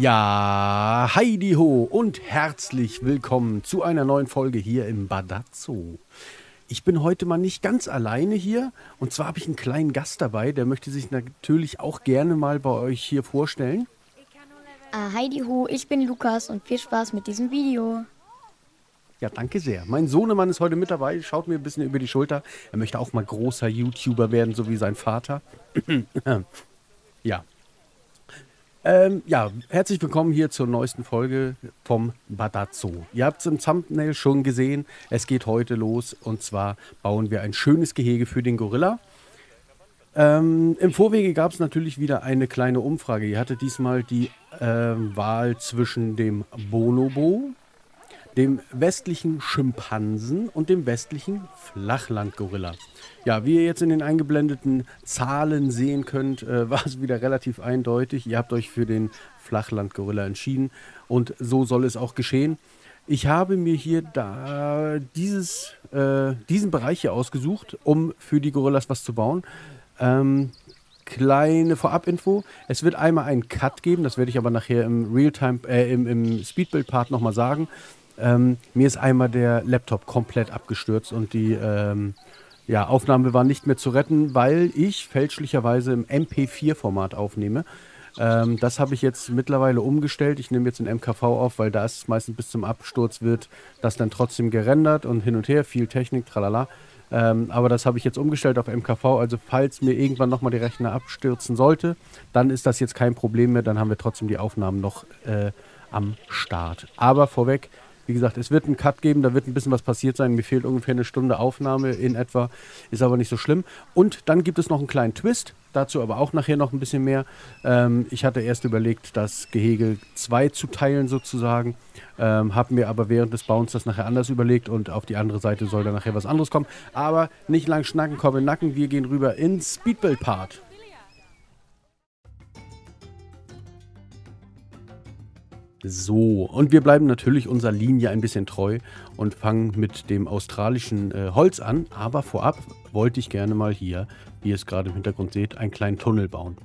Ja, heidi ho und herzlich willkommen zu einer neuen Folge hier im BadatZoo. Ich bin heute mal nicht ganz alleine hier und zwar habe ich einen kleinen Gast dabei, der möchte sich natürlich auch gerne mal bei euch hier vorstellen. Heidi ho, ich bin Lukas und viel Spaß mit diesem Video. Ja, danke sehr. Mein Sohnemann ist heute mit dabei, schaut mir ein bisschen über die Schulter. Er möchte auch mal großer YouTuber werden, so wie sein Vater. Ja. Ja, herzlich willkommen hier zur neuesten Folge vom BadatZoo. Ihr habt es im Thumbnail schon gesehen, es geht heute los und zwar bauen wir ein schönes Gehege für den Gorilla. Im Vorwege gab es natürlich wieder eine kleine Umfrage. Ihr hattet diesmal die Wahl zwischen dem Bonobo, dem westlichen Schimpansen und dem westlichen Flachlandgorilla. Ja, wie ihr jetzt in den eingeblendeten Zahlen sehen könnt, war es wieder relativ eindeutig. Ihr habt euch für den Flachlandgorilla entschieden und so soll es auch geschehen. Ich habe mir hier diesen Bereich hier ausgesucht, um für die Gorillas was zu bauen. Kleine Vorabinfo, es wird einmal einen Cut geben, das werde ich aber nachher im im Speedbuild-Part nochmal sagen. Mir ist einmal der Laptop komplett abgestürzt und die Aufnahme war nicht mehr zu retten, weil ich fälschlicherweise im MP4-Format aufnehme. Das habe ich jetzt mittlerweile umgestellt. Ich nehme jetzt in MKV auf, weil da ist es meistens bis zum Absturz wird das dann trotzdem gerendert und hin und her, viel Technik, tralala. Aber das habe ich jetzt umgestellt auf MKV, also falls mir irgendwann nochmal der Rechner abstürzen sollte, dann ist das jetzt kein Problem mehr, dann haben wir trotzdem die Aufnahmen noch am Start. Aber vorweg, wie gesagt, es wird einen Cut geben, da wird ein bisschen was passiert sein, mir fehlt ungefähr eine Stunde Aufnahme in etwa, ist aber nicht so schlimm. Und dann gibt es noch einen kleinen Twist, dazu aber auch nachher noch ein bisschen mehr. Ich hatte erst überlegt, das Gehege 2 zu teilen sozusagen, habe mir aber während des Bauens das nachher anders überlegt und auf die andere Seite soll dann nachher was anderes kommen. Aber nicht lang schnacken, komm in den Nacken, wir gehen rüber ins Speedbuild-Part. So, und wir bleiben natürlich unserer Linie ein bisschen treu und fangen mit dem australischen Holz an. Aber vorab wollte ich gerne mal hier, wie ihr es gerade im Hintergrund seht, einen kleinen Tunnel bauen.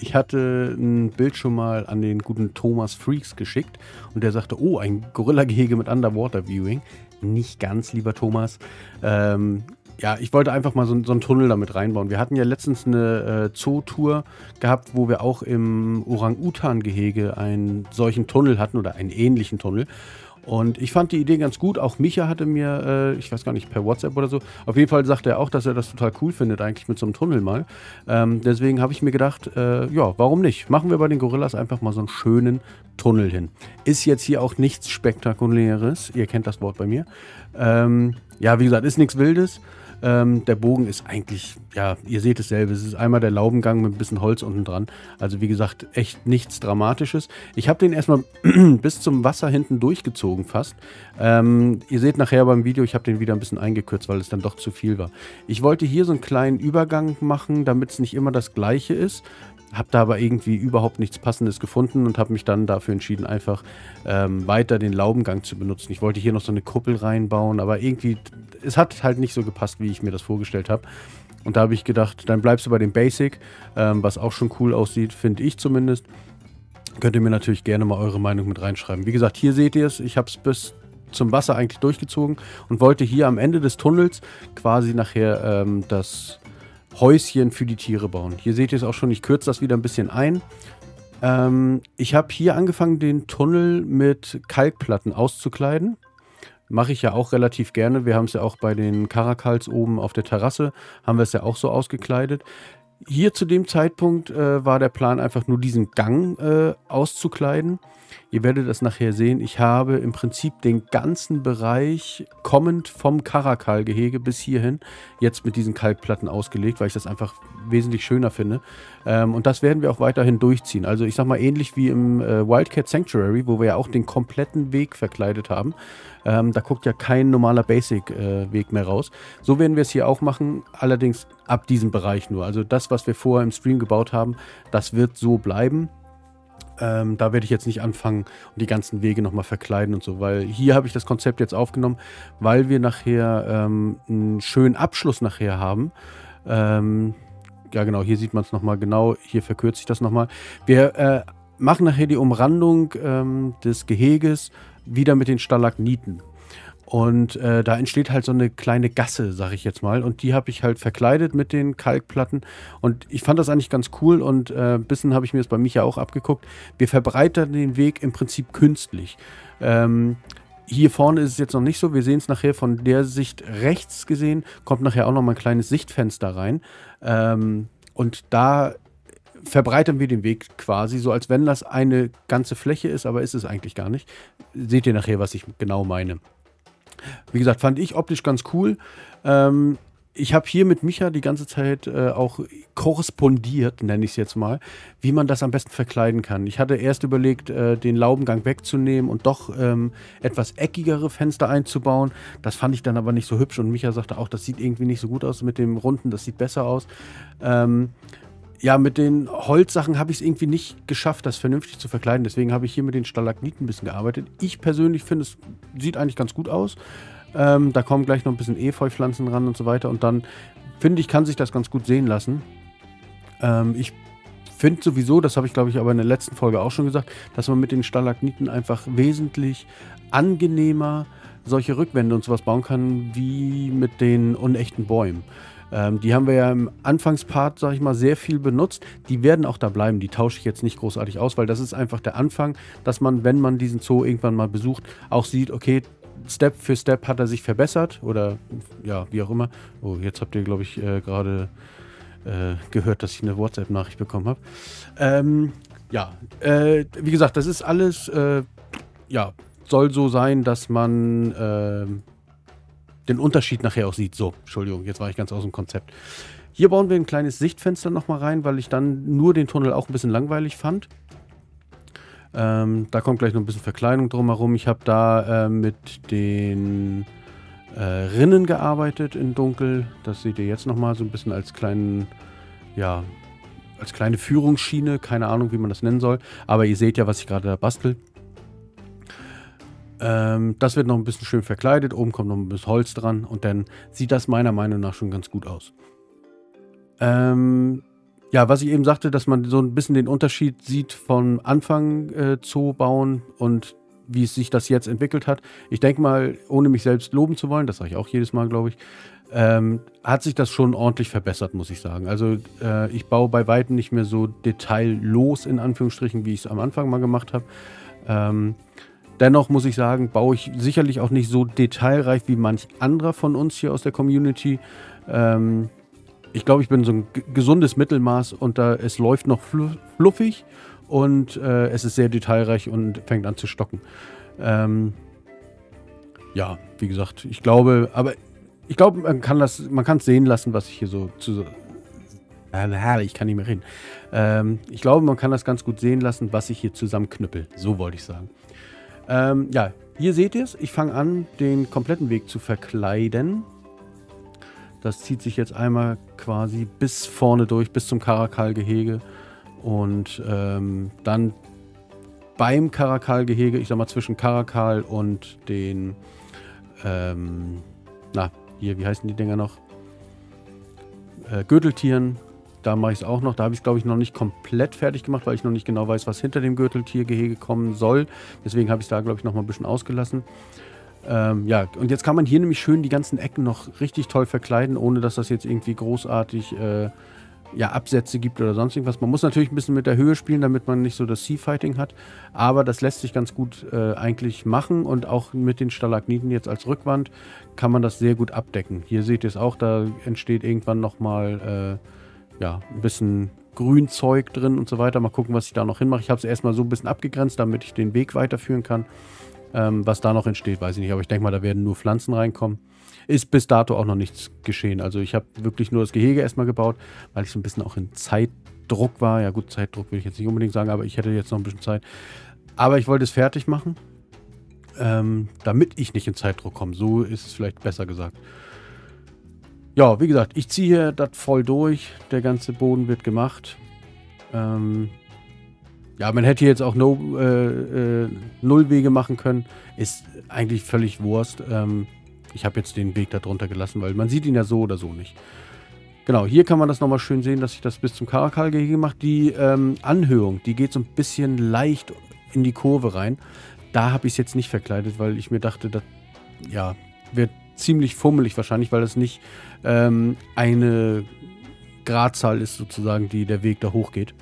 Ich hatte ein Bild schon mal an den guten Thomas Freaks geschickt und der sagte, oh, ein Gorilla-Gehege mit Underwater Viewing. Nicht ganz, lieber Thomas. Ja, ich wollte einfach mal so einen Tunnel damit reinbauen. Wir hatten ja letztens eine Zootour gehabt, wo wir auch im Orang-Utan-Gehege einen solchen Tunnel hatten oder einen ähnlichen Tunnel. Und ich fand die Idee ganz gut. Auch Micha hatte mir, ich weiß gar nicht, per WhatsApp oder so, auf jeden Fall sagte er auch, dass er das total cool findet, eigentlich mit so einem Tunnel mal. Deswegen habe ich mir gedacht, ja, warum nicht? Machen wir bei den Gorillas einfach mal so einen schönen Tunnel hin. Ist jetzt hier auch nichts Spektakuläres. Ihr kennt das Wort bei mir. Ja, wie gesagt, ist nichts Wildes. Der Bogen ist eigentlich, ja, ihr seht dasselbe. Es ist einmal der Laubengang mit ein bisschen Holz unten dran. Also wie gesagt, echt nichts Dramatisches. Ich habe den erstmal bis zum Wasser hinten durchgezogen fast. Ihr seht nachher beim Video, ich habe den wieder ein bisschen eingekürzt, weil es dann doch zu viel war. Ich wollte hier so einen kleinen Übergang machen, damit es nicht immer das Gleiche ist. Habe da aber irgendwie überhaupt nichts Passendes gefunden und habe mich dann dafür entschieden, einfach weiter den Laubengang zu benutzen. Ich wollte hier noch so eine Kuppel reinbauen, aber irgendwie, es hat halt nicht so gepasst, wie ich mir das vorgestellt habe. Und da habe ich gedacht, dann bleibst du bei dem Basic, was auch schon cool aussieht, finde ich zumindest. Könnt ihr mir natürlich gerne mal eure Meinung mit reinschreiben. Wie gesagt, hier seht ihr es, ich habe es bis zum Wasser eigentlich durchgezogen und wollte hier am Ende des Tunnels quasi nachher das Häuschen für die Tiere bauen. Hier seht ihr es auch schon, ich kürze das wieder ein bisschen ein. Ich habe hier angefangen, den Tunnel mit Kalkplatten auszukleiden. Mache ich ja auch relativ gerne. Wir haben es ja auch bei den Karakals oben auf der Terrasse, haben wir es ja auch so ausgekleidet. Hier zu dem Zeitpunkt war der Plan einfach nur diesen Gang auszukleiden. Ihr werdet das nachher sehen. Ich habe im Prinzip den ganzen Bereich kommend vom Karakal-Gehege bis hierhin jetzt mit diesen Kalkplatten ausgelegt, weil ich das einfach wesentlich schöner finde. Und das werden wir auch weiterhin durchziehen. Also ich sag mal ähnlich wie im Wildcat Sanctuary, wo wir ja auch den kompletten Weg verkleidet haben. Da guckt ja kein normaler Basic-Weg mehr raus. So werden wir es hier auch machen, allerdings ab diesem Bereich nur. Also das, was wir vorher im Stream gebaut haben, das wird so bleiben. Da werde ich jetzt nicht anfangen und die ganzen Wege nochmal verkleiden und so, weil hier habe ich das Konzept jetzt aufgenommen, weil wir nachher einen schönen Abschluss nachher haben. Ja genau, hier sieht man es nochmal genau, hier verkürzt sich das nochmal. Wir machen nachher die Umrandung des Geheges wieder mit den Stalagniten. Und da entsteht halt so eine kleine Gasse, sag ich jetzt mal. Und die habe ich halt verkleidet mit den Kalkplatten. Und ich fand das eigentlich ganz cool. Und ein bisschen habe ich mir das bei Micha auch abgeguckt. Wir verbreitern den Weg im Prinzip künstlich. Hier vorne ist es jetzt noch nicht so. Wir sehen es nachher von der Sicht rechts gesehen. Kommt nachher auch noch mal ein kleines Sichtfenster rein. Und da verbreitern wir den Weg quasi, so als wenn das eine ganze Fläche ist. Aber ist es eigentlich gar nicht. Seht ihr nachher, was ich genau meine. Wie gesagt, fand ich optisch ganz cool. Ich habe hier mit Micha die ganze Zeit auch korrespondiert, nenne ich es jetzt mal, wie man das am besten verkleiden kann. Ich hatte erst überlegt, den Laubengang wegzunehmen und doch etwas eckigere Fenster einzubauen. Das fand ich dann aber nicht so hübsch und Micha sagte auch, das sieht irgendwie nicht so gut aus mit dem Runden, das sieht besser aus. Ja, mit den Holzsachen habe ich es irgendwie nicht geschafft, das vernünftig zu verkleiden. Deswegen habe ich hier mit den Stalagniten ein bisschen gearbeitet. Ich persönlich finde, es sieht eigentlich ganz gut aus. Da kommen gleich noch ein bisschen Efeupflanzen ran und so weiter. Und dann, finde ich, kann sich das ganz gut sehen lassen. Ich finde sowieso, das habe ich, glaube ich, aber in der letzten Folge auch schon gesagt, dass man mit den Stalagniten einfach wesentlich angenehmer solche Rückwände und sowas bauen kann, wie mit den unechten Bäumen. Die haben wir ja im Anfangspart, sag ich mal, sehr viel benutzt. Die werden auch da bleiben. Die tausche ich jetzt nicht großartig aus, weil das ist einfach der Anfang, dass man, wenn man diesen Zoo irgendwann mal besucht, auch sieht, okay, Step für Step hat er sich verbessert oder ja, wie auch immer. Oh, jetzt habt ihr, glaube ich, gerade gehört, dass ich eine WhatsApp-Nachricht bekommen habe. Ja, wie gesagt, das ist alles, ja, soll so sein, dass man den Unterschied nachher auch sieht. So, Entschuldigung, jetzt war ich ganz aus dem Konzept. Hier bauen wir ein kleines Sichtfenster nochmal rein, weil ich dann nur den Tunnel auch ein bisschen langweilig fand. Da kommt gleich noch ein bisschen Verkleidung drumherum. Ich habe da mit den Rinnen gearbeitet in Dunkel. Das seht ihr jetzt nochmal so ein bisschen als kleinen, ja, als kleine Führungsschiene. Keine Ahnung, wie man das nennen soll. Aber ihr seht ja, was ich gerade da bastel. Das wird noch ein bisschen schön verkleidet. Oben kommt noch ein bisschen Holz dran. Und dann sieht das meiner Meinung nach schon ganz gut aus. Ja, was ich eben sagte, dass man so ein bisschen den Unterschied sieht von Anfang Zoo bauen und wie es sich das jetzt entwickelt hat. Ich denke mal, ohne mich selbst loben zu wollen, das sage ich auch jedes Mal, glaube ich, hat sich das schon ordentlich verbessert, muss ich sagen. Also ich baue bei weitem nicht mehr so detaillos, in Anführungsstrichen, wie ich es am Anfang mal gemacht habe. Dennoch muss ich sagen, baue ich sicherlich auch nicht so detailreich wie manch anderer von uns hier aus der Community. Ich glaube, ich bin so ein gesundes Mittelmaß und es läuft noch fluffig und es ist sehr detailreich und fängt an zu stocken. Ja, wie gesagt, ich glaube, aber ich glaube, man kann es sehen lassen, was ich hier so zu... Ich kann nicht mehr reden. Ich glaube, man kann das ganz gut sehen lassen, was ich hier zusammenknüppel. So wollte ich sagen. Ja, hier seht ihr es. Ich fange an, den kompletten Weg zu verkleiden. Das zieht sich jetzt einmal quasi bis vorne durch, bis zum Karakalgehege. Und dann beim Karakalgehege, ich sag mal zwischen Karakal und den, na, hier, wie heißen die Dinger noch? Gürteltieren. Da mache ich es auch noch. Da habe ich es, glaube ich, noch nicht komplett fertig gemacht, weil ich noch nicht genau weiß, was hinter dem Gürteltiergehege kommen soll. Deswegen habe ich es da, glaube ich, noch mal ein bisschen ausgelassen. Ja, und jetzt kann man hier nämlich schön die ganzen Ecken noch richtig toll verkleiden, ohne dass das jetzt irgendwie großartig ja, Absätze gibt oder sonst irgendwas. Man muss natürlich ein bisschen mit der Höhe spielen, damit man nicht so das Sea-Fighting hat. Aber das lässt sich ganz gut eigentlich machen. Und auch mit den Stalagniten jetzt als Rückwand kann man das sehr gut abdecken. Hier seht ihr es auch, da entsteht irgendwann noch mal... ja, ein bisschen Grünzeug drin und so weiter. Mal gucken, was ich da noch hinmache. Ich habe es erstmal so ein bisschen abgegrenzt, damit ich den Weg weiterführen kann. Was da noch entsteht, weiß ich nicht. Aber ich denke mal, da werden nur Pflanzen reinkommen. Ist bis dato auch noch nichts geschehen. Also ich habe wirklich nur das Gehege erstmal gebaut, weil ich so ein bisschen auch in Zeitdruck war. Ja gut, Zeitdruck will ich jetzt nicht unbedingt sagen, aber ich hätte jetzt noch ein bisschen Zeit. Aber ich wollte es fertig machen, damit ich nicht in Zeitdruck komme. So ist es vielleicht besser gesagt. Ja, wie gesagt, ich ziehe hier das voll durch. Der ganze Boden wird gemacht. Ja, man hätte hier jetzt auch Nullwege machen können. Ist eigentlich völlig Wurst. Ich habe jetzt den Weg da drunter gelassen, weil man sieht ihn ja so oder so nicht. Genau, hier kann man das nochmal schön sehen, dass ich das bis zum Karakalgehege mache. Die Anhöhung, die geht so ein bisschen leicht in die Kurve rein. Da habe ich es jetzt nicht verkleidet, weil ich mir dachte, das ja, wird ziemlich fummelig wahrscheinlich, weil das nicht eine Gradzahl ist sozusagen, die der Weg da hochgeht.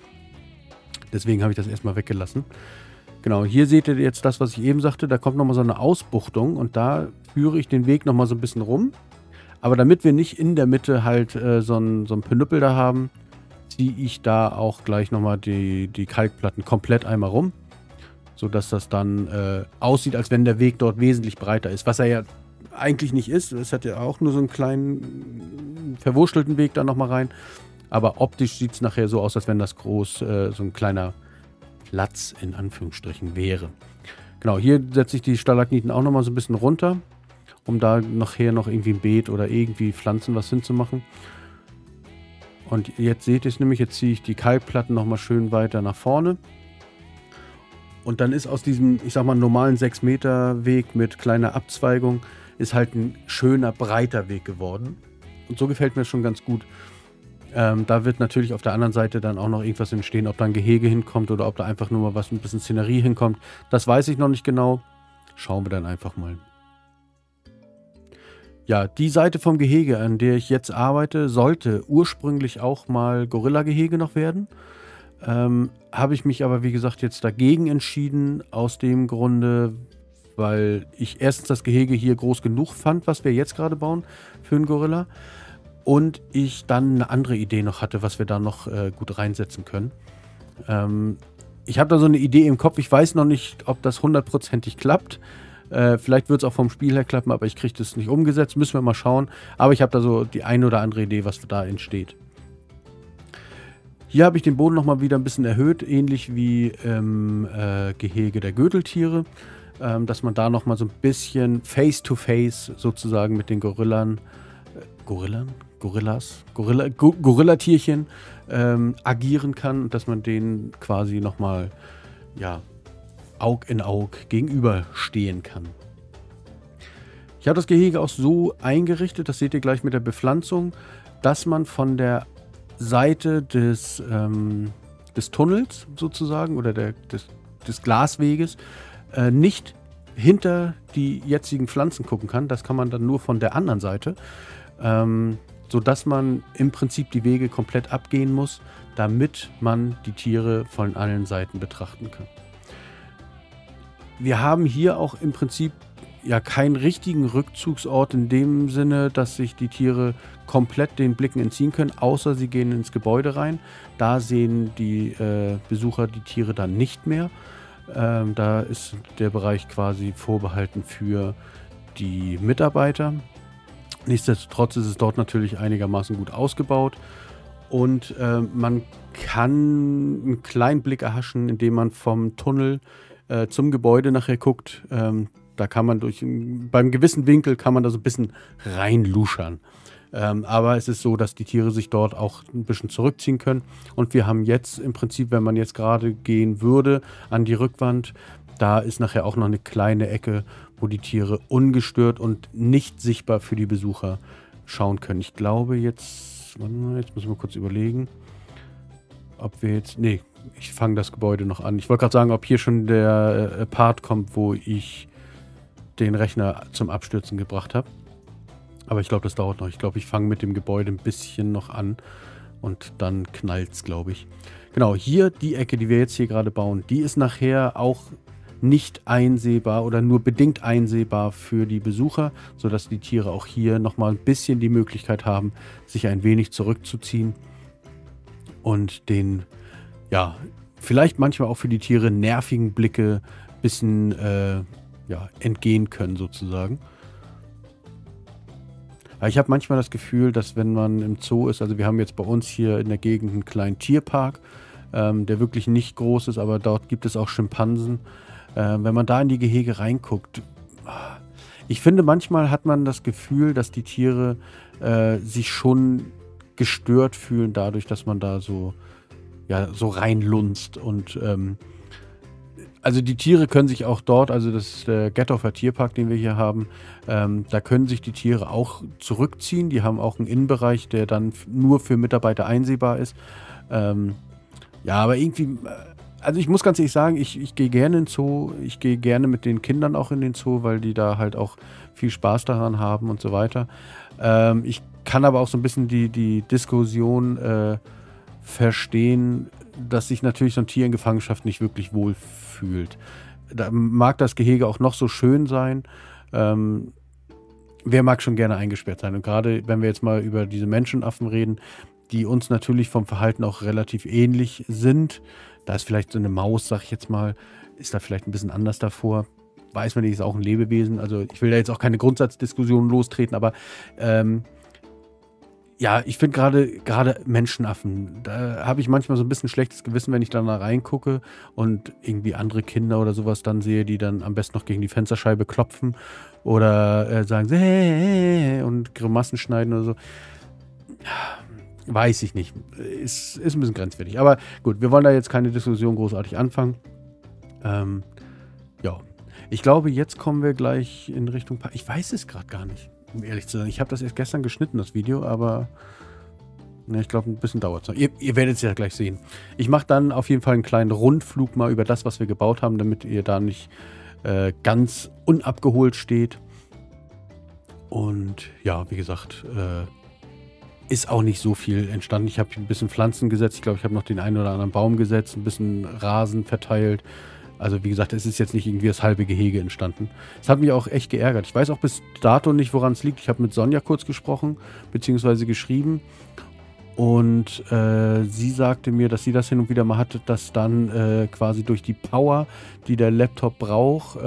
Deswegen habe ich das erstmal weggelassen. Genau, hier seht ihr jetzt das, was ich eben sagte. Da kommt nochmal so eine Ausbuchtung und da führe ich den Weg nochmal so ein bisschen rum. Aber damit wir nicht in der Mitte halt so ein Penüppel da haben, ziehe ich da auch gleich nochmal die Kalkplatten komplett einmal rum. Sodass das dann aussieht, als wenn der Weg dort wesentlich breiter ist. Was er ja eigentlich nicht ist. Es hat ja auch nur so einen kleinen verwurschtelten Weg da nochmal rein. Aber optisch sieht es nachher so aus, als wenn das groß so ein kleiner Platz in Anführungsstrichen wäre. Genau, hier setze ich die Stalagniten auch nochmal so ein bisschen runter, um da nachher noch irgendwie ein Beet oder irgendwie Pflanzen was hinzumachen. Und jetzt seht ihr es nämlich, jetzt ziehe ich die Kalkplatten nochmal schön weiter nach vorne. Und dann ist aus diesem, ich sag mal, normalen 6 Meter Weg mit kleiner Abzweigung, ist halt ein schöner, breiter Weg geworden. Und so gefällt mir das schon ganz gut. Da wird natürlich auf der anderen Seite dann auch noch irgendwas entstehen, ob da ein Gehege hinkommt oder ob da einfach nur mal was, ein bisschen Szenerie hinkommt. Das weiß ich noch nicht genau. Schauen wir dann einfach mal. Ja, die Seite vom Gehege, an der ich jetzt arbeite, sollte ursprünglich auch mal Gorilla-Gehege noch werden. Habe ich mich aber, wie gesagt, jetzt dagegen entschieden, aus dem Grunde, weil ich erstens das Gehege hier groß genug fand, was wir jetzt gerade bauen für einen Gorilla, und ich dann eine andere Idee noch hatte, was wir da noch gut reinsetzen können. Ich habe da so eine Idee im Kopf, ich weiß noch nicht, ob das hundertprozentig klappt. Vielleicht wird es auch vom Spiel her klappen, aber ich kriege das nicht umgesetzt, müssen wir mal schauen. Aber ich habe da so die eine oder andere Idee, was da entsteht. Hier habe ich den Boden nochmal wieder ein bisschen erhöht, ähnlich wie im Gehege der Gürteltiere, dass man da nochmal so ein bisschen face-to-face sozusagen mit den Gorillatierchen agieren kann und dass man denen quasi nochmal, ja, Aug in Aug gegenüberstehen kann. Ich habe das Gehege auch so eingerichtet, das seht ihr gleich mit der Bepflanzung, dass man von der Seite des Tunnels sozusagen oder des Glasweges nicht hinter die jetzigen Pflanzen gucken kann. Das kann man dann nur von der anderen Seite, sodass man im Prinzip die Wege komplett abgehen muss, damit man die Tiere von allen Seiten betrachten kann. Wir haben hier auch im Prinzip ja keinen richtigen Rückzugsort in dem Sinne, dass sich die Tiere komplett den Blicken entziehen können, außer sie gehen ins Gebäude rein. Da sehen die Besucher die Tiere dann nicht mehr. Da ist der Bereich quasi vorbehalten für die Mitarbeiter. Nichtsdestotrotz ist es dort natürlich einigermaßen gut ausgebaut. Und man kann einen kleinen Blick erhaschen, indem man vom Tunnel zum Gebäude nachher guckt. Da kann man beim gewissen Winkel kann man da so ein bisschen reinluschern. Aber es ist so, dass die Tiere sich dort auch ein bisschen zurückziehen können. Und wir haben jetzt im Prinzip, wenn man jetzt gerade gehen würde, an die Rückwand, da ist nachher auch noch eine kleine Ecke, wo die Tiere ungestört und nicht sichtbar für die Besucher schauen können. Ich glaube jetzt, warte mal, jetzt müssen wir kurz überlegen, ob wir jetzt, nee, ich fange das Gebäude noch an. Ich wollte gerade sagen, ob hier schon der Part kommt, wo ich den Rechner zum Abstürzen gebracht habe. Aber ich glaube, das dauert noch. Ich glaube, ich fange mit dem Gebäude ein bisschen noch an und dann knallt es, glaube ich. Genau, hier die Ecke, die wir jetzt hier gerade bauen, die ist nachher auch nicht einsehbar oder nur bedingt einsehbar für die Besucher, sodass die Tiere auch hier nochmal ein bisschen die Möglichkeit haben, sich ein wenig zurückzuziehen und den, ja, vielleicht manchmal auch für die Tiere nervigen Blicke ein bisschen ja, entgehen können sozusagen. Aber ich habe manchmal das Gefühl, dass wenn man im Zoo ist, also wir haben jetzt bei uns hier in der Gegend einen kleinen Tierpark, der wirklich nicht groß ist, aber dort gibt es auch Schimpansen. Wenn man da in die Gehege reinguckt, ich finde manchmal hat man das Gefühl, dass die Tiere sich schon gestört fühlen dadurch, dass man da so, ja, so reinlunzt und Also die Tiere können sich auch dort, also das ist der Gethofer Tierpark, den wir hier haben, da können sich die Tiere auch zurückziehen. Die haben auch einen Innenbereich, der dann nur für Mitarbeiter einsehbar ist. Ja, aber irgendwie, also ich muss ganz ehrlich sagen, ich gehe gerne in den Zoo. Ich gehe gerne mit den Kindern auch in den Zoo, weil die da halt auch viel Spaß daran haben und so weiter. Ich kann aber auch so ein bisschen die Diskussion verstehen, dass sich natürlich so ein Tier in Gefangenschaft nicht wirklich wohl fühlt. Da mag das Gehege auch noch so schön sein. Wer mag schon gerne eingesperrt sein? Und gerade, wenn wir jetzt mal über diese Menschenaffen reden, die uns natürlich vom Verhalten auch relativ ähnlich sind. Da ist vielleicht so eine Maus, sag ich jetzt mal, ist da vielleicht ein bisschen anders davor. Weiß man nicht, ist auch ein Lebewesen. Also ich will da jetzt auch keine Grundsatzdiskussion lostreten, aber ja, ich finde gerade Menschenaffen, da habe ich manchmal so ein bisschen schlechtes Gewissen, wenn ich da reingucke und irgendwie andere Kinder oder sowas dann sehe, die dann am besten noch gegen die Fensterscheibe klopfen oder sagen, hey, und Grimassen schneiden oder so. Weiß ich nicht. Ist ein bisschen grenzwertig. Aber gut, wir wollen da jetzt keine Diskussion großartig anfangen. Ja. Ich glaube, jetzt kommen wir gleich in Richtung... Ich weiß es gerade gar nicht, um ehrlich zu sein. Ich habe das erst gestern geschnitten, das Video, aber... Ne, ich glaube, ein bisschen dauert es noch. Ihr werdet es ja gleich sehen. Ich mache dann auf jeden Fall einen kleinen Rundflug mal über das, was wir gebaut haben, damit ihr da nicht ganz unabgeholt steht. Und ja, wie gesagt... Ist auch nicht so viel entstanden. Ich habe ein bisschen Pflanzen gesetzt. Ich glaube, ich habe noch den einen oder anderen Baum gesetzt, ein bisschen Rasen verteilt. Also wie gesagt, es ist jetzt nicht irgendwie das halbe Gehege entstanden. Es hat mich auch echt geärgert. Ich weiß auch bis dato nicht, woran es liegt. Ich habe mit Sonja kurz gesprochen, beziehungsweise geschrieben. Und sie sagte mir, dass sie das hin und wieder mal hatte, dass dann quasi durch die Power, die der Laptop braucht,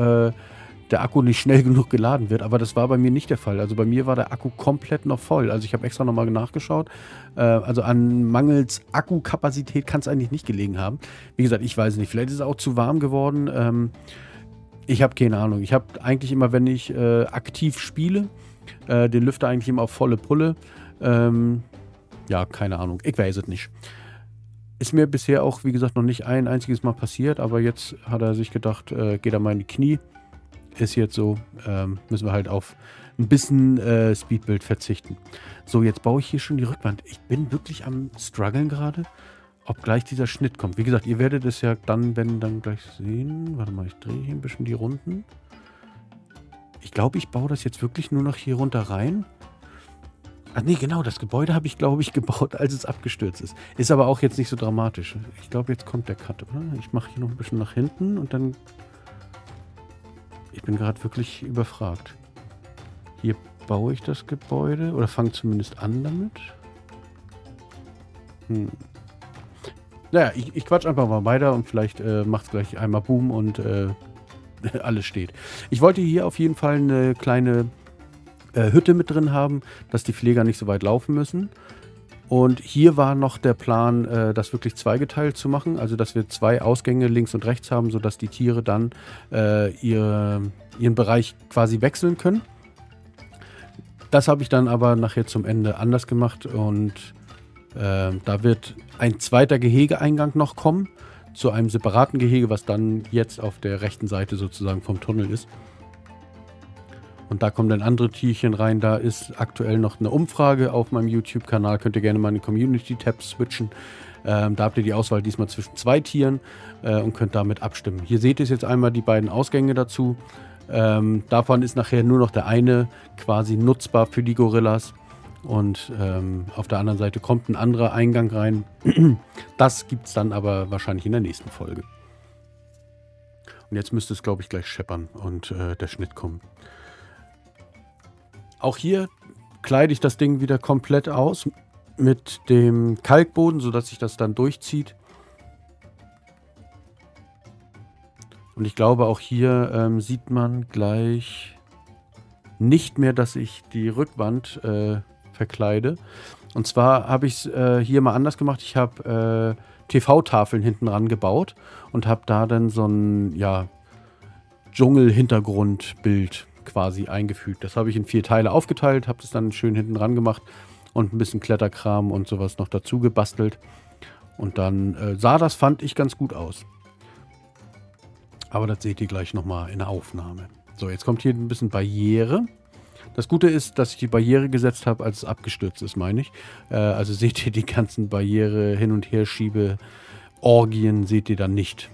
der Akku nicht schnell genug geladen wird, aber das war bei mir nicht der Fall. Also bei mir war der Akku komplett noch voll. Also ich habe extra nochmal nachgeschaut. Also an mangels Akkukapazität kann es eigentlich nicht gelegen haben. Wie gesagt, ich weiß nicht, vielleicht ist es auch zu warm geworden. Ich habe keine Ahnung. Ich habe eigentlich immer, wenn ich aktiv spiele, den Lüfter eigentlich immer auf volle Pulle. Ja, keine Ahnung. Ich weiß es nicht. Ist mir bisher auch, wie gesagt, noch nicht ein einziges Mal passiert, aber jetzt hat er sich gedacht, geht er mal in die Knie. Ist jetzt so, müssen wir halt auf ein bisschen Speedbuild verzichten. So, jetzt baue ich hier schon die Rückwand. Ich bin wirklich am Struggeln gerade, ob gleich dieser Schnitt kommt. Wie gesagt, ihr werdet es ja dann, wenn, dann gleich sehen. Warte mal, ich drehe hier ein bisschen die Runden. Ich glaube, ich baue das jetzt wirklich nur noch hier runter rein. Ach nee, genau, das Gebäude habe ich, glaube ich, gebaut, als es abgestürzt ist. Ist aber auch jetzt nicht so dramatisch. Ich glaube, jetzt kommt der Cut, oder? Ich mache hier noch ein bisschen nach hinten und dann... Ich bin gerade wirklich überfragt. Hier baue ich das Gebäude oder fange zumindest an damit. Naja, ich quatsch einfach mal weiter und vielleicht macht es gleich einmal Boom und alles steht. Ich wollte hier auf jeden Fall eine kleine Hütte mit drin haben, dass die Pfleger nicht so weit laufen müssen. Und hier war noch der Plan, das wirklich zweigeteilt zu machen. Also, dass wir zwei Ausgänge links und rechts haben, sodass die Tiere dann ihren Bereich quasi wechseln können. Das habe ich dann aber nachher zum Ende anders gemacht. Und da wird ein zweiter Gehegeeingang noch kommen, zu einem separaten Gehege, was dann jetzt auf der rechten Seite sozusagen vom Tunnel ist. Und da kommen dann andere Tierchen rein. Da ist aktuell noch eine Umfrage auf meinem YouTube-Kanal. Könnt ihr gerne mal in die Community-Tab switchen. Da habt ihr die Auswahl diesmal zwischen zwei Tieren und könnt damit abstimmen. Hier seht ihr jetzt einmal die beiden Ausgänge dazu. Davon ist nachher nur noch der eine quasi nutzbar für die Gorillas. Und auf der anderen Seite kommt ein anderer Eingang rein. Das gibt es dann aber wahrscheinlich in der nächsten Folge. Und jetzt müsste es, glaube ich, gleich scheppern und der Schnitt kommen. Auch hier kleide ich das Ding wieder komplett aus mit dem Kalkboden, sodass sich das dann durchzieht. Und ich glaube, auch hier sieht man gleich nicht mehr, dass ich die Rückwand verkleide. Und zwar habe ich es hier mal anders gemacht. Ich habe TV-Tafeln hinten ran gebaut und habe da dann so ein ja, Dschungel-Hintergrundbild quasi eingefügt. Das habe ich in 4 Teile aufgeteilt, habe das dann schön hinten ran gemacht und ein bisschen Kletterkram und sowas noch dazu gebastelt. Und dann sah das, fand ich, ganz gut aus. Aber das seht ihr gleich nochmal in der Aufnahme. So, jetzt kommt hier ein bisschen Barriere. Das Gute ist, dass ich die Barriere gesetzt habe, als es abgestürzt ist, meine ich. Also seht ihr die ganzen Barriere hin und her schiebe Orgien seht ihr dann nicht.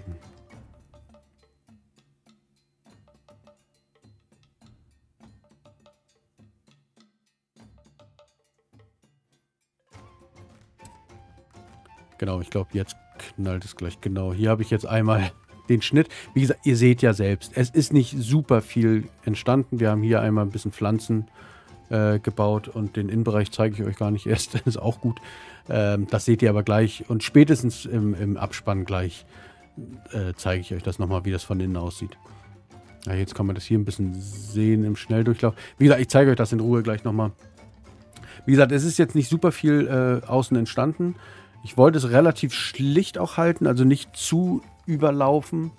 Genau, ich glaube, jetzt knallt es gleich. Genau, hier habe ich jetzt einmal den Schnitt. Wie gesagt, ihr seht ja selbst, es ist nicht super viel entstanden. Wir haben hier einmal ein bisschen Pflanzen gebaut und den Innenbereich zeige ich euch gar nicht erst. Das ist auch gut. Das seht ihr aber gleich und spätestens im Abspann gleich zeige ich euch das nochmal, wie das von innen aussieht. Ja, jetzt kann man das hier ein bisschen sehen im Schnelldurchlauf. Wie gesagt, ich zeige euch das in Ruhe gleich nochmal. Wie gesagt, es ist jetzt nicht super viel außen entstanden. Ich wollte es relativ schlicht auch halten, also nicht zu überlaufen.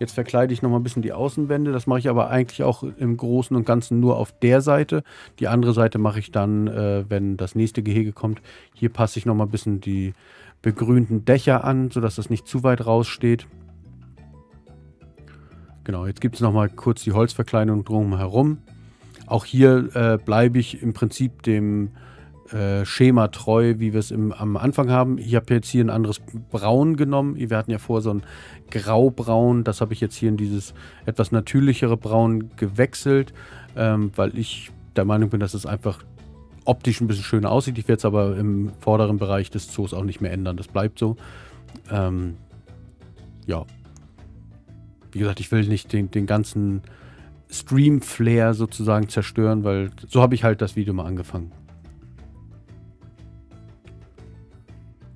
Jetzt verkleide ich noch mal ein bisschen die Außenwände. Das mache ich aber eigentlich auch im Großen und Ganzen nur auf der Seite. Die andere Seite mache ich dann, wenn das nächste Gehege kommt. Hier passe ich noch mal ein bisschen die begrünten Dächer an, sodass das nicht zu weit raussteht. Genau, jetzt gibt es noch mal kurz die Holzverkleidung drumherum. Auch hier bleibe ich im Prinzip dem Schema treu, wie wir es am Anfang haben. Ich habe jetzt hier ein anderes Braun genommen. Wir hatten ja vor so ein Graubraun. Das habe ich jetzt hier in dieses etwas natürlichere Braun gewechselt, weil ich der Meinung bin, dass es einfach optisch ein bisschen schöner aussieht. Ich werde es aber im vorderen Bereich des Zoos auch nicht mehr ändern. Das bleibt so. Ja. Wie gesagt, ich will nicht den ganzen Stream-Flair sozusagen zerstören, weil so habe ich halt das Video mal angefangen.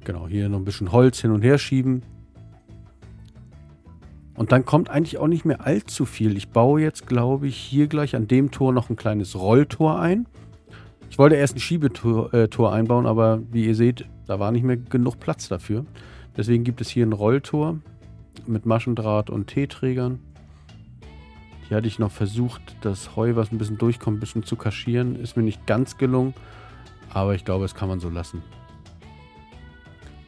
Genau, hier noch ein bisschen Holz hin und her schieben. Und dann kommt eigentlich auch nicht mehr allzu viel. Ich baue jetzt, glaube ich, hier gleich an dem Tor noch ein kleines Rolltor ein. Ich wollte erst ein Schiebetor einbauen, aber wie ihr seht, da war nicht mehr genug Platz dafür. Deswegen gibt es hier ein Rolltor mit Maschendraht und Teeträgern. Hier hatte ich noch versucht, das Heu, was ein bisschen durchkommt, ein bisschen zu kaschieren. Ist mir nicht ganz gelungen, aber ich glaube, das kann man so lassen.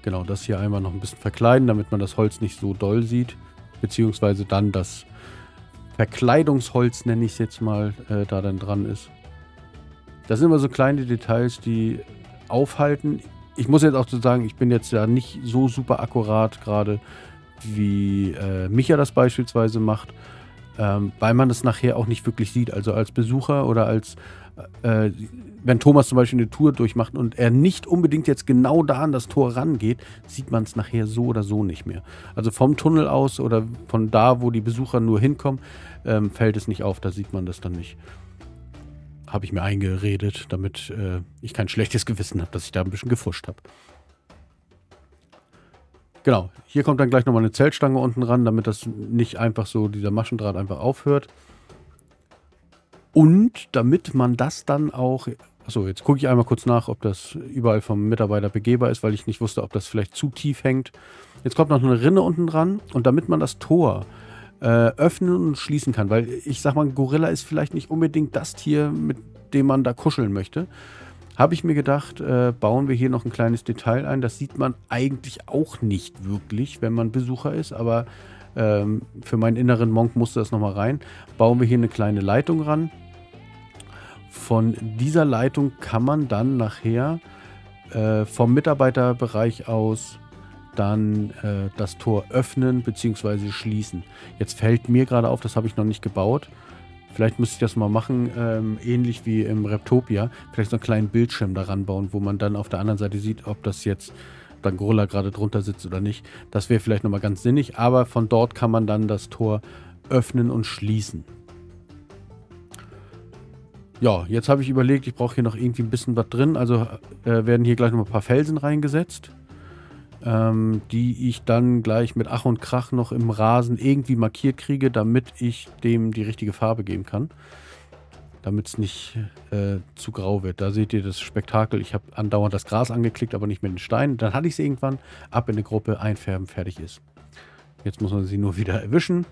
Genau, das hier einmal noch ein bisschen verkleiden, damit man das Holz nicht so doll sieht. Beziehungsweise dann das Verkleidungsholz, nenne ich es jetzt mal, da dann dran ist. Das sind immer so kleine Details, die aufhalten. Ich muss jetzt auch so sagen, ich bin jetzt ja nicht so super akkurat gerade, wie Micha das beispielsweise macht. Weil man das nachher auch nicht wirklich sieht. Also als Besucher oder als... wenn Thomas zum Beispiel eine Tour durchmacht und er nicht unbedingt jetzt genau da an das Tor rangeht, sieht man es nachher so oder so nicht mehr. Also vom Tunnel aus oder von da, wo die Besucher nur hinkommen, fällt es nicht auf, da sieht man das dann nicht. Habe ich mir eingeredet, damit ich kein schlechtes Gewissen habe, dass ich da ein bisschen gefuscht habe. Genau, hier kommt dann gleich nochmal eine Zeltstange unten ran, damit das nicht einfach so, dieser Maschendraht einfach aufhört. Und damit man das dann auch... Achso, jetzt gucke ich einmal kurz nach, ob das überall vom Mitarbeiter begehbar ist, weil ich nicht wusste, ob das vielleicht zu tief hängt. Jetzt kommt noch eine Rinne unten dran. Und damit man das Tor öffnen und schließen kann, weil ich sag mal, ein Gorilla ist vielleicht nicht unbedingt das Tier, mit dem man da kuscheln möchte, habe ich mir gedacht, bauen wir hier noch ein kleines Detail ein. Das sieht man eigentlich auch nicht wirklich, wenn man Besucher ist, aber für meinen inneren Monk musste das nochmal rein. Bauen wir hier eine kleine Leitung ran. Von dieser Leitung kann man dann nachher vom Mitarbeiterbereich aus dann das Tor öffnen bzw. schließen. Jetzt fällt mir gerade auf, das habe ich noch nicht gebaut. Vielleicht müsste ich das mal machen, ähnlich wie im Reptopia. Vielleicht so einen kleinen Bildschirm daran bauen, wo man dann auf der anderen Seite sieht, ob das jetzt dann Gorilla gerade drunter sitzt oder nicht. Das wäre vielleicht nochmal ganz sinnig, aber von dort kann man dann das Tor öffnen und schließen. Ja, jetzt habe ich überlegt, ich brauche hier noch irgendwie ein bisschen was drin. Also werden hier gleich nochmal ein paar Felsen reingesetzt, die ich dann gleich mit Ach und Krach noch im Rasen irgendwie markiert kriege, damit ich dem die richtige Farbe geben kann. Damit es nicht zu grau wird. Da seht ihr das Spektakel. Ich habe andauernd das Gras angeklickt, aber nicht mit den Steinen. Dann hatte ich es irgendwann. Ab in eine Gruppe, einfärben, fertig ist. Jetzt muss man sie nur wieder erwischen.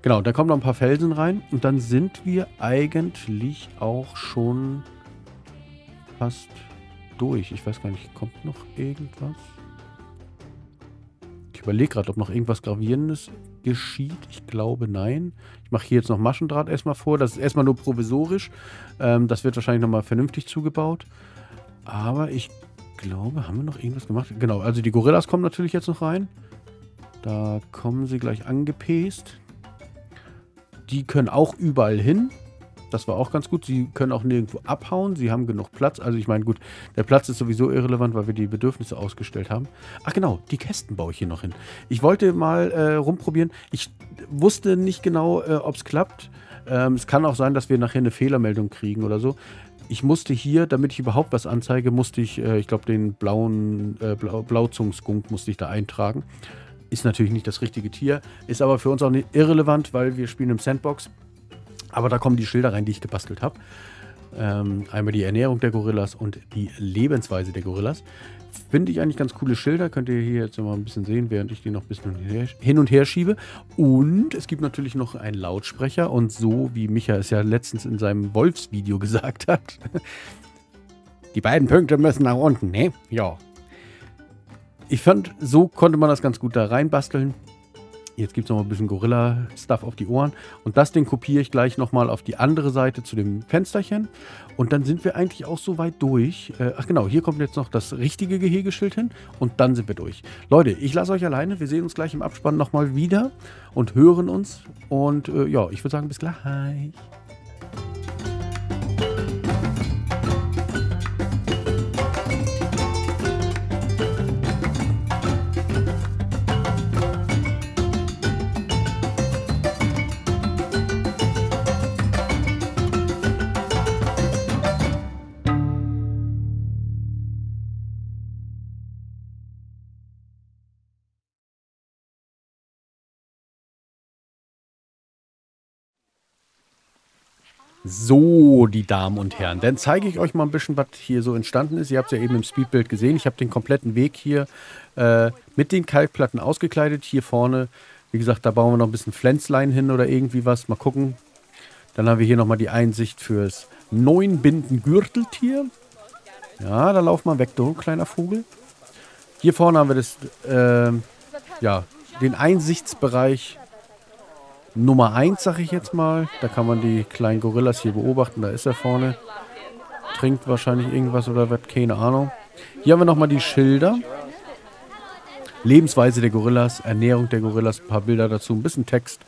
Genau, da kommen noch ein paar Felsen rein. Und dann sind wir eigentlich auch schon fast durch. Ich weiß gar nicht, kommt noch irgendwas? Ich überlege gerade, ob noch irgendwas Gravierendes geschieht. Ich glaube, nein. Ich mache hier jetzt noch Maschendraht erstmal vor. Das ist erstmal nur provisorisch. Das wird wahrscheinlich nochmal vernünftig zugebaut. Aber ich glaube, haben wir noch irgendwas gemacht? Genau, also die Gorillas kommen natürlich jetzt noch rein. Da kommen sie gleich angepäst. Die können auch überall hin. Das war auch ganz gut. Sie können auch nirgendwo abhauen. Sie haben genug Platz. Also ich meine, gut, der Platz ist sowieso irrelevant, weil wir die Bedürfnisse ausgestellt haben. Ach genau, die Kästen baue ich hier noch hin. Ich wollte mal rumprobieren. Ich wusste nicht genau, ob es klappt. Es kann auch sein, dass wir nachher eine Fehlermeldung kriegen oder so. Ich musste hier, damit ich überhaupt was anzeige, musste ich, ich glaube, den blauen Blauzungenskunk musste ich da eintragen. Ist natürlich nicht das richtige Tier. Ist aber für uns auch nicht irrelevant, weil wir spielen im Sandbox. Aber da kommen die Schilder rein, die ich gebastelt habe. Einmal die Ernährung der Gorillas und die Lebensweise der Gorillas. Finde ich eigentlich ganz coole Schilder. Könnt ihr hier jetzt mal ein bisschen sehen, während ich die noch ein bisschen hin und her schiebe. Und es gibt natürlich noch einen Lautsprecher. Und so wie Micha es ja letztens in seinem Wolfsvideo gesagt hat. Die beiden Punkte müssen nach unten, ne? Ja. Ich fand, so konnte man das ganz gut da reinbasteln. Jetzt gibt es noch mal ein bisschen Gorilla-Stuff auf die Ohren. Und das Ding kopiere ich gleich nochmal auf die andere Seite zu dem Fensterchen. Und dann sind wir eigentlich auch so weit durch. Ach genau, hier kommt jetzt noch das richtige Gehegeschild hin. Und dann sind wir durch. Leute, ich lasse euch alleine. Wir sehen uns gleich im Abspann nochmal wieder und hören uns. Und ja, ich würde sagen, bis gleich. So, die Damen und Herren, dann zeige ich euch mal ein bisschen, was hier so entstanden ist. Ihr habt es ja eben im Speedbild gesehen. Ich habe den kompletten Weg hier mit den Kalkplatten ausgekleidet. Hier vorne, wie gesagt, da bauen wir noch ein bisschen Pflänzlein hin oder irgendwie was. Mal gucken. Dann haben wir hier nochmal die Einsicht fürs 9-Binden-Gürteltier. Ja, da lauf mal weg, du kleiner Vogel. Hier vorne haben wir das, ja, den Einsichtsbereich Nummer 1, sag ich jetzt mal. Da kann man die kleinen Gorillas hier beobachten. Da ist er vorne. Trinkt wahrscheinlich irgendwas oder was, keine Ahnung. Hier haben wir nochmal die Schilder. Lebensweise der Gorillas, Ernährung der Gorillas, ein paar Bilder dazu, ein bisschen Text.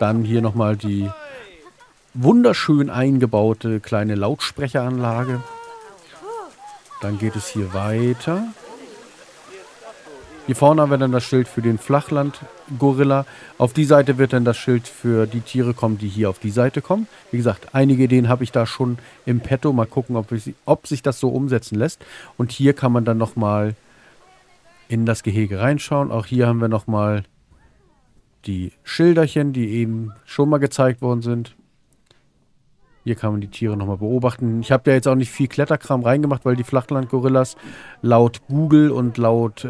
Dann hier nochmal die wunderschön eingebaute kleine Lautsprecheranlage. Dann geht es hier weiter. Hier vorne haben wir dann das Schild für den Flachlandgorilla. Auf die Seite wird dann das Schild für die Tiere kommen, die hier auf die Seite kommen. Wie gesagt, einige Ideen habe ich da schon im Petto. Mal gucken, ob sich das so umsetzen lässt. Und hier kann man dann nochmal in das Gehege reinschauen. Auch hier haben wir nochmal die Schilderchen, die eben schon mal gezeigt worden sind. Hier kann man die Tiere nochmal beobachten. Ich habe ja jetzt auch nicht viel Kletterkram reingemacht, weil die Flachlandgorillas laut Google und laut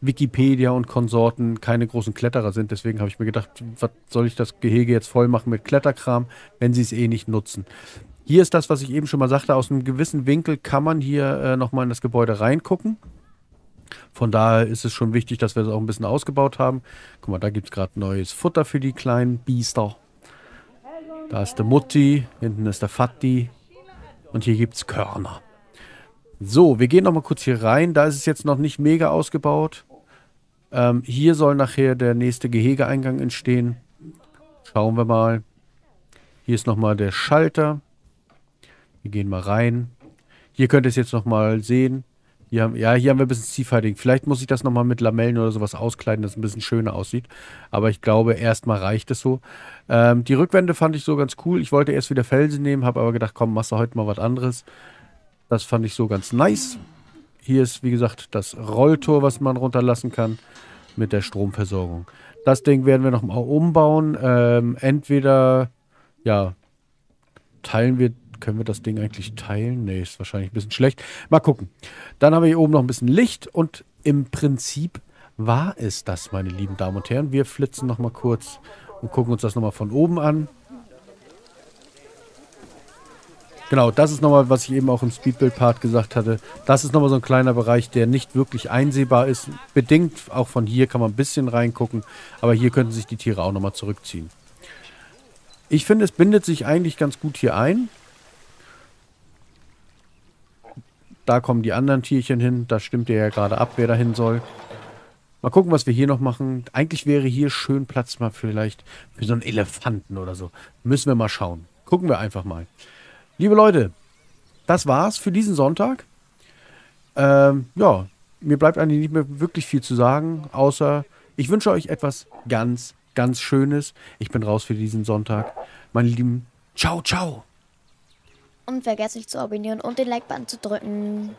Wikipedia und Konsorten keine großen Kletterer sind. Deswegen habe ich mir gedacht, was soll ich das Gehege jetzt voll machen mit Kletterkram, wenn sie es eh nicht nutzen. Hier ist das, was ich eben schon mal sagte. Aus einem gewissen Winkel kann man hier nochmal in das Gebäude reingucken. Von daher ist es schon wichtig, dass wir das auch ein bisschen ausgebaut haben. Guck mal, da gibt es gerade neues Futter für die kleinen Biester. Da ist der Mutti, hinten ist der Fatti und hier gibt es Körner. So, wir gehen nochmal kurz hier rein. Da ist es jetzt noch nicht mega ausgebaut. Hier soll nachher der nächste Gehegeeingang entstehen. Schauen wir mal. Hier ist nochmal der Schalter. Wir gehen mal rein. Hier könnt ihr es jetzt nochmal sehen. Hier haben, ja, hier haben wir ein bisschen Seafighting. Vielleicht muss ich das nochmal mit Lamellen oder sowas auskleiden, dass es ein bisschen schöner aussieht. Aber ich glaube, erstmal reicht es so. Die Rückwände fand ich so ganz cool. Ich wollte erst wieder Felsen nehmen, habe aber gedacht, komm, machst du heute mal was anderes. Das fand ich so ganz nice. Hier ist, wie gesagt, das Rolltor, was man runterlassen kann mit der Stromversorgung. Das Ding werden wir nochmal umbauen. Entweder, ja, teilen wir... Können wir das Ding eigentlich teilen? Nee, ist wahrscheinlich ein bisschen schlecht. Mal gucken. Dann haben wir hier oben noch ein bisschen Licht und im Prinzip war es das, meine lieben Damen und Herren. Wir flitzen nochmal kurz und gucken uns das nochmal von oben an. Genau, das ist nochmal, was ich eben auch im Speedbuild-Part gesagt hatte. Das ist nochmal so ein kleiner Bereich, der nicht wirklich einsehbar ist. Bedingt, auch von hier kann man ein bisschen reingucken. Aber hier könnten sich die Tiere auch nochmal zurückziehen. Ich finde, es bindet sich eigentlich ganz gut hier ein. Da kommen die anderen Tierchen hin. Da stimmt ihr ja gerade ab, wer da hin soll. Mal gucken, was wir hier noch machen. Eigentlich wäre hier schön Platz mal vielleicht für so einen Elefanten oder so. Müssen wir mal schauen. Gucken wir einfach mal. Liebe Leute, das war's für diesen Sonntag. Ja, mir bleibt eigentlich nicht mehr wirklich viel zu sagen, außer ich wünsche euch etwas ganz, ganz Schönes. Ich bin raus für diesen Sonntag. Meine Lieben, ciao, ciao. Und vergesst nicht zu abonnieren und den Like-Button zu drücken.